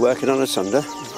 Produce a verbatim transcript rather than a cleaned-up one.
Working on a Sunday.